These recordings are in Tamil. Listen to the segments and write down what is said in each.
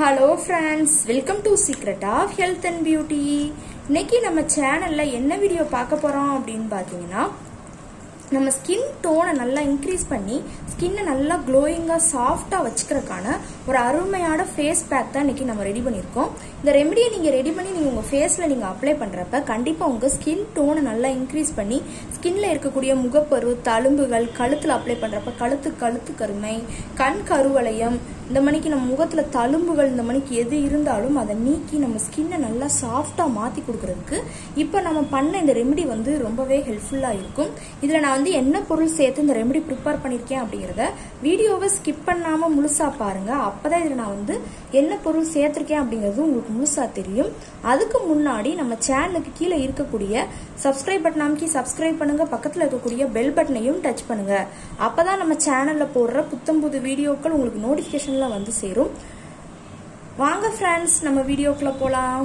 Hello friends, welcome to Secret of Health and Beauty. இன்னைக்கு நம்ம சேனல்ல என்ன வீடியோ பார்க்க போறோம் அப்படினு பாத்தீங்கன்னா நம்ம skin tone நல்லா increase பண்ணி skin நல்லா glowing-ஆ soft-ஆ வச்சிக்கிறதுக்கான ஒரு அருமையான face pack தான் இன்னைக்கு நம்ம ரெடி பண்ணிருக்கோம். இந்த ரெமெடியை நீங்க ரெடி பண்ணி நீங்க உங்க ஃபேஸ்ல நீங்க அப்ளை பண்றப்ப கண்டிப்பா உங்க skin tone நல்லா increase பண்ணி skinல இருக்கக்கூடிய முகப்பரு, தழும்புகள், கழுத்துல அப்ளை பண்றப்ப கழுத்து கருமை, கண் கருவளையம், இந்த மணிக்கு நம்ம முகத்துல தழும்புகள் இந்த மணிக்கு எது இருந்தாலும் அதை நீக்கி நம்ம ஸ்கின்னை நல்லா சாஃப்ட்டா மாத்தி கொடுக்கிறதுக்கு இப்போ நம்ம பண்ண இந்த ரெமெடி வந்து ரொம்பவே ஹெல்ப்ஃபுல்லா இருக்கும். இதுல நான் வந்து என்ன பொருள் சேர்த்து இந்த ரெமெடி ப்ரிப்பேர் பண்ணிருக்கேன் அப்படிங்கறத வீடியோவை ஸ்கிப் பண்ணாம முழுசா பாருங்க. அப்பதான் இதுல நான் வந்து என்ன பொருள் சேர்த்திருக்கேன் அப்படிங்கிறது உங்களுக்கு முழுசா தெரியும். அதுக்கு முன்னாடி நம்ம சேனலுக்கு கீழே இருக்கக்கூடிய சப்ஸ்கிரைப் பட்டன் அமைக்கி சப்ஸ்கிரைப் பண்ணுங்க. பக்கத்துல இருக்கக்கூடிய பெல் பட்டனையும் டச் பண்ணுங்க. அப்பதான் நம்ம சேனல்ல போடுற புத்தம் புது வீடியோக்கள் உங்களுக்கு நோட்டிபிகேஷன் வந்து சேரும். வாங்க friends, நம்ம வீடியோக்குள்ள போலாம்.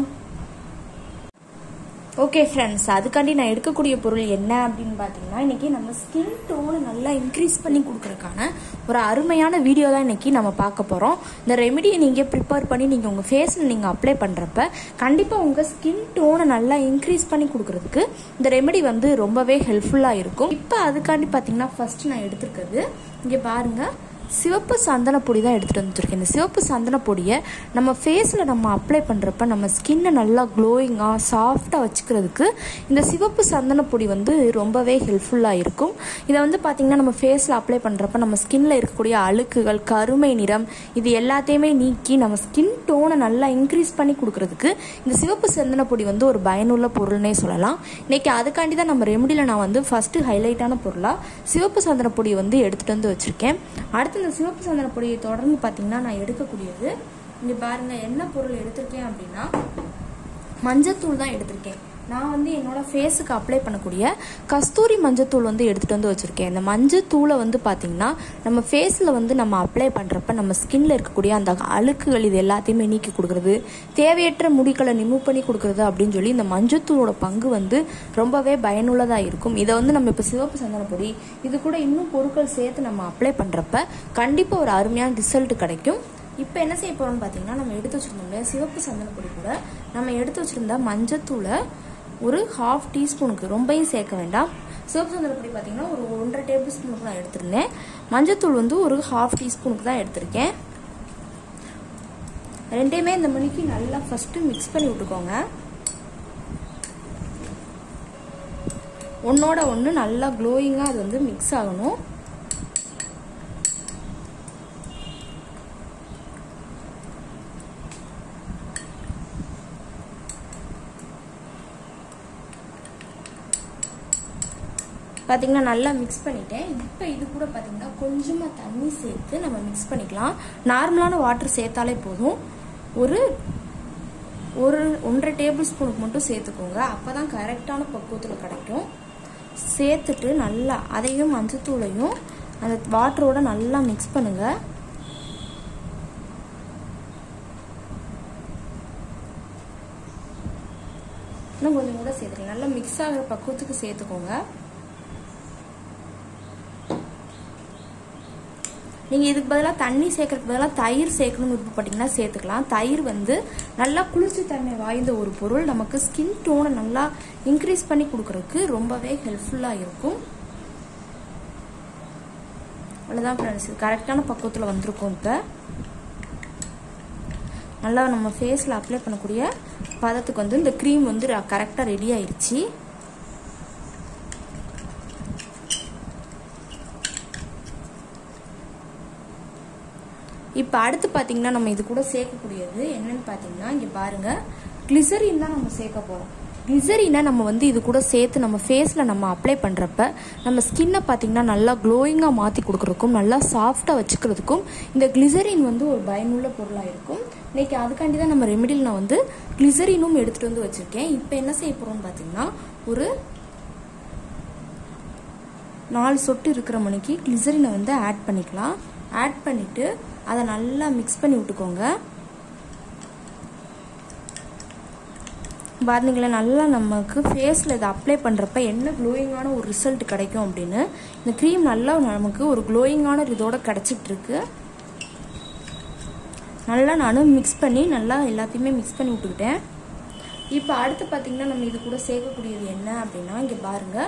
ஓகே ஃப்ரெண்ட்ஸ், அதுக்காண்டி நான் எடுக்கக்கூடிய பொருள் என்ன அப்படின்னு பார்த்தீங்கன்னா இன்னைக்கு நம்ம ஸ்கின் டோனை நல்லா இன்க்ரீஸ் பண்ணி கொடுக்குறதுக்கான ஒரு அருமையான வீடியோ தான் இன்னைக்கு நம்ம பார்க்க போகிறோம். இந்த ரெமெடியை நீங்கள் ப்ரிப்பேர் பண்ணி நீங்கள் உங்கள் ஃபேஸில் நீங்கள் அப்ளை பண்ணுறப்ப கண்டிப்பாக உங்கள் ஸ்கின் டோனை நல்லா இன்க்ரீஸ் பண்ணி கொடுக்குறதுக்கு இந்த ரெமெடி வந்து ரொம்பவே ஹெல்ப்ஃபுல்லாக இருக்கும். இப்போ அதுக்காண்டி பார்த்தீங்கன்னா ஃபர்ஸ்ட் நான் எடுத்துருக்கிறது இங்கே பாருங்கள் சிவப்பு சந்தன பொடி தான் எடுத்துகிட்டு வந்துருக்கேன். இந்த சிவப்பு சந்தன பொடியை நம்ம ஃபேஸில் நம்ம அப்ளை பண்ணுறப்ப நம்ம ஸ்கின்னை நல்லா க்ளோயிங்காக சாஃப்டாக வச்சுக்கிறதுக்கு இந்த சிவப்பு சந்தன பொடி வந்து ரொம்பவே ஹெல்ப்ஃபுல்லாக இருக்கும். இதை வந்து பார்த்திங்கன்னா நம்ம ஃபேஸில் அப்ளை பண்ணுறப்ப நம்ம ஸ்கின்னில் இருக்கக்கூடிய அழுக்குகள், கருமை நிறம், இது எல்லாத்தையுமே நீக்கி நம்ம ஸ்கின் டோனை நல்லா இன்க்ரீஸ் பண்ணி கொடுக்குறதுக்கு இந்த சிவப்பு சந்தன பொடி வந்து ஒரு பயனுள்ள பொருள்னே சொல்லலாம். இன்றைக்கி அதுக்காண்டி தான் நம்ம ரெமெடியில் நான் வந்து ஃபஸ்ட்டு ஹைலைட்டான பொருளாக சிவப்பு சந்தன பொடியை வந்து எடுத்துகிட்டு வந்து வச்சுருக்கேன். அடுத்து இந்த சிவப்பு சந்தன பொடியை தொடர்ந்து பார்த்தீங்கன்னா நான் எடுக்கக்கூடியது இங்கே பாருங்கள் என்ன பொருள் எடுத்திருக்கேன் அப்படின்னா மஞ்சத்தூள் தான் எடுத்திருக்கேன். நான் வந்து என்னோட ஃபேஸுக்கு அப்ளை பண்ணக்கூடிய கஸ்தூரி மஞ்சத்தூள் வந்து எடுத்துகிட்டு வந்து வச்சுருக்கேன். இந்த மஞ்சத்தூளை வந்து பார்த்திங்கன்னா நம்ம ஃபேஸில் வந்து நம்ம அப்ளை பண்ணுறப்ப நம்ம ஸ்கின்னில் இருக்கக்கூடிய அந்த அழுக்குகள் இது எல்லாத்தையுமே நீக்கி கொடுக்குறது, தேவையற்ற முடிகளை ரிமூவ் பண்ணி கொடுக்குறது அப்படின்னு சொல்லி இந்த மஞ்சத்தூளோட பங்கு வந்து ரொம்பவே பயனுள்ளதாக இருக்கும். இதை வந்து நம்ம இப்போ சிவப்பு சந்தன பொடி இது கூட இன்னும் பொருட்கள் சேர்த்து நம்ம அப்ளை பண்ணுறப்ப கண்டிப்பாக ஒரு அருமையான ரிசல்ட் கிடைக்கும். இப்போ என்ன செய்ய போகிறோம்னு பார்த்திங்கன்னா நம்ம எடுத்து வச்சுருந்தோம்ல சிவப்பு சந்தன பொடி கூட நம்ம எடுத்து வச்சுருந்த மஞ்சத்தூளை ஒரு ஹாஃப் டீஸ்பூனுக்கு ரொம்பையும் சேர்க்க வேண்டாம். சிவப்பு சந்தன பொடி பார்த்தீங்கன்னா ஒரு 1.5 டேபிள் ஸ்பூனுக்கு நான் எடுத்திருந்தேன். மஞ்சத்தூள் வந்து ஒரு ஹாஃப் டீஸ்பூனுக்கு தான் எடுத்திருக்கேன். ரெண்டையுமே இந்த மணிக்கு நல்லா ஃபஸ்ட்டு மிக்ஸ் பண்ணி விட்டுக்கோங்க. ஒன்னோட ஒன்று நல்லா க்ளோயிங்காக அது வந்து மிக்ஸ் ஆகணும். பார்த்தீங்கன்னா நல்லா மிக்ஸ் பண்ணிட்டேன். இப்போ இது கூட பார்த்தீங்கன்னா கொஞ்சமாக தண்ணி சேர்த்து நம்ம மிக்ஸ் பண்ணிக்கலாம். நார்மலான வாட்டர் சேர்த்தாலே போதும். ஒரு 1.5 டேபிள் ஸ்பூனுக்கு மட்டும் சேர்த்துக்கோங்க. அப்போ தான் கரெக்டான பக்குவத்தில் கிடைக்கும். சேர்த்துட்டு நல்லா அதையும் மஞ்சத்தூளையும் அந்த வாட்டரோட நல்லா மிக்ஸ் பண்ணுங்கள். இன்னும் கொஞ்சம் கூட சேர்த்துக்கலாம். நல்லா மிக்ஸ் ஆகிற பக்குவத்துக்கு சேர்த்துக்கோங்க. நீங்கள் இதுக்கு பதிலாக தண்ணி சேர்க்கறதுக்கு பதிலாக தயிர் சேர்க்கணும்னு விருப்பப்பட்டீங்கன்னா சேர்த்துக்கலாம். தயிர் வந்து நல்லா குளிர்ச்சி தன்மை வாய்ந்த ஒரு பொருள், நமக்கு ஸ்கின் டோனை நல்லா இன்க்ரீஸ் பண்ணி கொடுக்கறதுக்கு ரொம்பவே ஹெல்ப்ஃபுல்லாக இருக்கும். அவ்வளோதான் ஃப்ரெண்ட்ஸ், இது கரெக்டான பக்குவத்தில் வந்திருக்கும். இப்போ நல்லா நம்ம ஃபேஸில் அப்ளை பண்ணக்கூடிய பதத்துக்கு வந்து இந்த க்ரீம் வந்து கரெக்டாக ரெடி ஆயிடுச்சு. இப்போ அடுத்து பார்த்தீங்கன்னா நம்ம இது கூட சேர்க்கக்கூடியது என்னன்னு பார்த்தீங்கன்னா இங்கே பாருங்கள் கிளிசரின் தான் நம்ம சேர்க்க போகிறோம். கிளிசரினை நம்ம வந்து இது கூட சேர்த்து நம்ம ஃபேஸில் நம்ம அப்ளை பண்ணுறப்ப நம்ம ஸ்கின்னை பார்த்திங்கன்னா நல்லா க்ளோயிங்காக மாற்றி கொடுக்குறதுக்கும் நல்லா சாஃப்டாக வச்சுக்கிறதுக்கும் இந்த கிளிசரின் வந்து ஒரு பயனுள்ள பொருளாக இருக்கும். இன்றைக்கி அதுக்காண்டி தான் நம்ம ரெமெடியில் நான் வந்து கிளிசரினும் எடுத்துகிட்டு வந்து வச்சுருக்கேன். இப்போ என்ன செய்ய போகிறோம்னு பார்த்திங்கன்னா ஒரு 4 சொட்டு இருக்கிற மணிக்கு கிளிசரினை வந்து ஆட் பண்ணிக்கலாம். ஆட் பண்ணிவிட்டு அதை நல்லா மிக்ஸ் பண்ணி விட்டுக்கோங்க. பார்த்தீங்களா நல்லா நமக்கு ஃபேஸில் இதை அப்ளை பண்ணுறப்ப என்ன க்ளோயிங்கான ஒரு ரிசல்ட் கிடைக்கும் அப்படின்னு இந்த க்ரீம் நல்லா நமக்கு ஒரு க்ளோயிங்கான இதோட கிடச்சிட்ருக்கு. நல்லா நானும் mix பண்ணி நல்லா எல்லாத்தையுமே mix பண்ணி விட்டுட்டேன் இப்போ அடுத்து பாத்தீங்கன்னா நம்ம இது கூட சேக்கக்கூடியது என்ன அப்படினா இங்க பாருங்க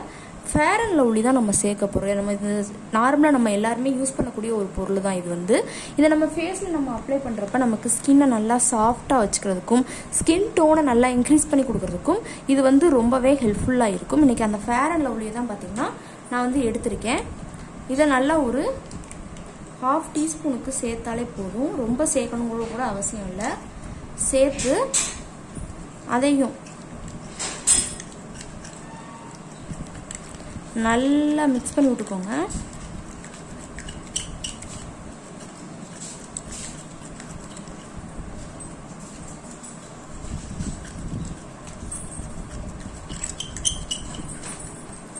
ஃபேர் அண்ட் லவ்லி தான் நம்ம சேக்க போறோம் நம்ம இது நார்மலா நம்ம எல்லாரும் யூஸ் பண்ணக்கூடிய ஒரு பொருள் தான் இது வந்து இத நம்ம ஃபேஸ்ல நம்ம அப்ளை பண்றப்ப நமக்கு ஸ்கின்ன நல்லா சாஃப்ட்டா வச்சிக்கிறதுக்கும் ஸ்கின் டோனை நல்லா இன்கிரீஸ் பண்ணி கொடுக்கிறதுக்கும் இது வந்து ரொம்பவே ஹெல்ப்ஃபுல்லா இருக்கும் இன்னைக்கு அந்த ஃபேர் அண்ட் லவ்லி தான் பாத்தீங்கன்னா நான் வந்து எடுத்துர்க்கேன் இத நல்ல ஒரு half டீஸ்பூனுக்கு சேர்த்தாலே போதும் ரொம்ப சேக்கணும்ங்கற கூட அவசியம் இல்ல சேர்த்து அதையும் நல்லா mix பண்ணி விட்டுக்கோங்க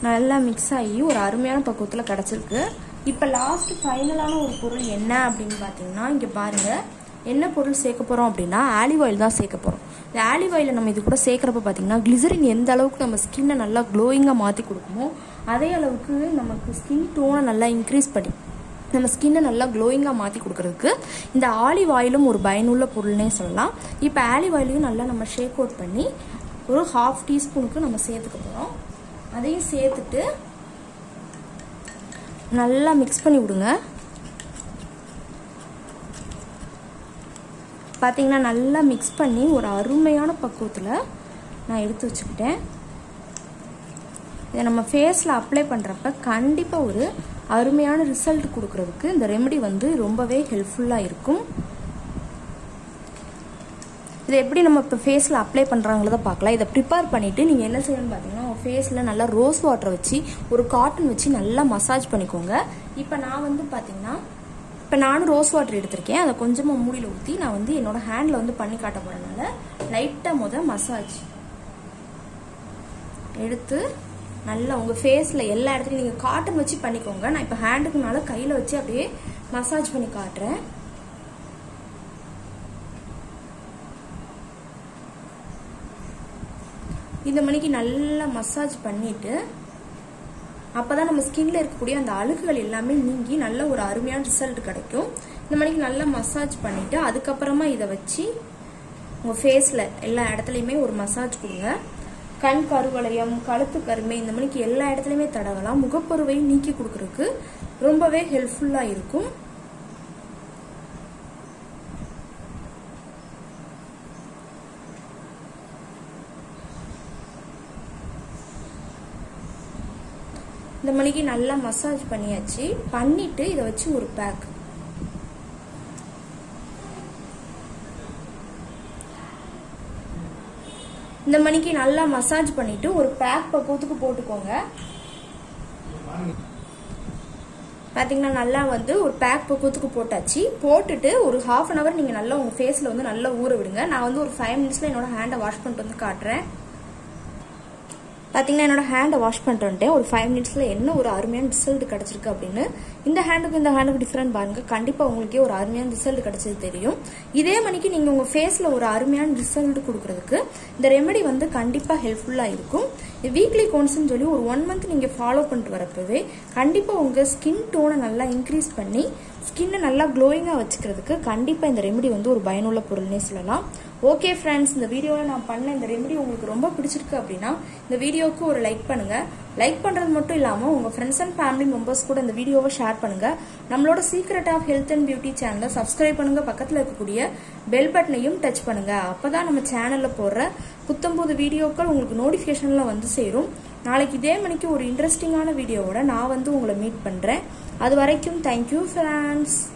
நல்லா mix ஆகி ஒரு அருமையான பக்குவத்துல கடச்சிருக்கு இப்போ லாஸ்ட் ஃபைனலான ஒரு பொருள் என்ன அப்படினு பாத்தீங்கன்னா இங்க பாருங்க என்ன பொருள் சேக்க போறோம் அப்படினா ஆலிவ் oil தான் சேக்க போறோம் இந்த ஆலிவ் oil நம்ம இது கூட சேக்கறப்ப பாத்தீங்கன்னா கிளிசரின் எந்த அளவுக்கு நம்ம ஸ்கின்னை நல்லா glowing-ஆ மாத்தி கொடுக்குமோ அதே அளவுக்கு நமக்கு ஸ்கின் டோனை நல்லா இன்கிரீஸ் பண்ணி நம்ம ஸ்கின்னை நல்லா glowing-ஆ மாத்தி கொடுக்கிறதுக்கு இந்த ஆலிவ் oil-ம் ஒரு பயனுள்ள பொருள்னே சொல்லலாம் இப்போ ஆலிவ் oil-ஐயும் நல்லா நம்ம ஷேக் அவுட் பண்ணி ஒரு half டீஸ்பூனுக்கு நம்ம சேர்த்துக்க போறோம் அதையும் சேர்த்துட்டு நல்லா mix பண்ணி விடுங்க பாத்தீங்கன்னா நல்லா mix பண்ணி ஒரு அருமையான பக்குவத்துல நான் எடுத்து வச்சிட்டேன் இத நம்ம ஃபேஸ்ல அப்ளை பண்றப்ப கண்டிப்பா ஒரு அருமையான ரிசல்ட் கொடுக்கிறதுக்கு இந்த ரெமெடி வந்து ரொம்பவே ஹெல்ப்ஃபுல்லா இருக்கும் இது எப்படி நம்ம இப்ப ஃபேஸ்ல அப்ளை பண்றாங்கறத பார்க்கலாம் இத பிரேப்பர் பண்ணிட்டு நீங்க என்ன செய்யணும் பாத்தீங்கன்னா ஃபேஸ்ல நல்லா ரோஸ் வாட்டர் வச்சி ஒரு காட்டன் வச்சி நல்லா மசாஜ் பண்ணிக்கோங்க இப்போ நான் வந்து பாத்தீங்கன்னா இப்போ நான் ரோஸ் வாட்டர் எடுத்துர்க்கேன் அத கொஞ்சமா மூடில ஊத்தி நான் வந்து என்னோட ஹேண்ட்ல வந்து பண்ணி காட்ட போறனால லைட்டா மசாஜ் எடுத்து நல்லா உங்க ஃபேஸ்ல எல்லா இடத்துலயும் நீங்க காட்டன் வச்சி பண்ணிக்கோங்க நான் இப்போ ஹேண்டுக்குனால கையில வச்சி அப்படியே மசாஜ் பண்ணி காட்றேன் இந்த மணிக்கு நல்லா மசாஜ் பண்ணிட்டு அப்பதான் நம்ம ஸ்கின்ல இருக்கக்கூடிய அந்த அழுக்குகள் எல்லாமே நீங்கி நல்ல ஒரு அருமையான ரிசல்ட் கிடைக்கும் இந்த மணிக்கு நல்லா மசாஜ் பண்ணிட்டு அதுக்கு அப்புறமா இத வச்சி உங்க ஃபேஸ்ல எல்லா இடத்துலயுமே ஒரு மசாஜ் கொடுங்க கண் கருவளையம் கழுத்து கருமை இந்த மணிக்கு எல்லா இடத்துலயுமே தடவலாம் முகப்பருவை நீக்கி கொடுக்கிறதுக்கு ரொம்பவே ஹெல்ப்ஃபுல்லா இருக்கும் இந்த மணிக்கு நல்லா மசாஜ் பண்ணியாச்சு பண்ணிட்டு இத வச்சு ஒரு பேக் இந்த மணிக்கு நல்லா மசாஜ் பண்ணிட்டு ஒரு பேக் பக்கத்துக்கு போட்டுக்கோங்க பாத்தீங்கன்னா நல்லா வந்து ஒரு பேக் பக்கத்துக்கு போட்டாச்சு போட்டுட்டு ஒரு half an hour நீங்க நல்லா உங்க ஃபேஸ்ல வந்து நல்லா ஊற விடுங்க நான் வந்து ஒரு 5 minutesல என்னோட ஹேண்ட வாஷ் பண்ணிட்டு வந்து காட்றேன் பாத்தீங்கன்னா என்னோட ஹேண்ட வாஷ் பண்ணிட்டேன் ஒரு 5 minutesல என்ன ஒரு அருமையான ரிசல்ட் கிடைச்சிருக்கு அப்படினு இந்த ஹேண்டுக்கு டிஃபரண்ட் பாருங்க கண்டிப்பா உங்களுக்கு ஒரு அருமையான ரிசல்ட் கிடைச்சது தெரியும் இதே மணிக்கு நீங்க உங்க ஃபேஸ்ல ஒரு அருமையான ரிசல்ட் கொடுக்கிறதுக்கு இந்த ரெமெடி வந்து கண்டிப்பா ஹெல்ப்ஃபுல்லா இருக்கும் இந்த வீக்லி கோன்ஸ்னு சொல்லி ஒரு 1 month நீங்க ஃபாலோ பண்ணிட்டு வரப்பவே கண்டிப்பா உங்க ஸ்கின் டோனை நல்லா இன்கிரீஸ் பண்ணி ஸ்கின்னை நல்லா glowing-ஆ வச்சிக்கிறதுக்கு கண்டிப்பா இந்த ரெமெடி வந்து ஒரு பயனுள்ள பொருள்னே சொல்லலாம் ஓகே फ्रेंड्स இந்த வீடியோல நான் பண்ண இந்த ரெமெடி உங்களுக்கு ரொம்ப பிடிச்சிருக்கு அப்படினா இந்த வீடியோக்கு ஒரு லைக் பண்ணுங்க லைக் பண்றது மட்டும் இல்லாம உங்க फ्रेंड्स and family members கூட இந்த வீடியோவை ஷேர் பண்ணுங்க நம்மளோட Secret of Health and Beauty சேனலை Subscribe பண்ணுங்க பக்கத்துல இருக்கக்கூடிய bell பட்டனையும் டச் பண்ணுங்க அப்பதான் நம்ம சேனல்ல போற புத்தம்புது வீடியோக்கள் உங்களுக்கு நோட்டிஃபிகேஷன்ல வந்து சேரும் நாளைக்கு இதே மணிக்கு ஒரு இன்ட்ரஸ்டிங்கான வீடியோவோட நான் வந்து உங்களை மீட் பண்றேன் அதுவரைக்கும் thank you friends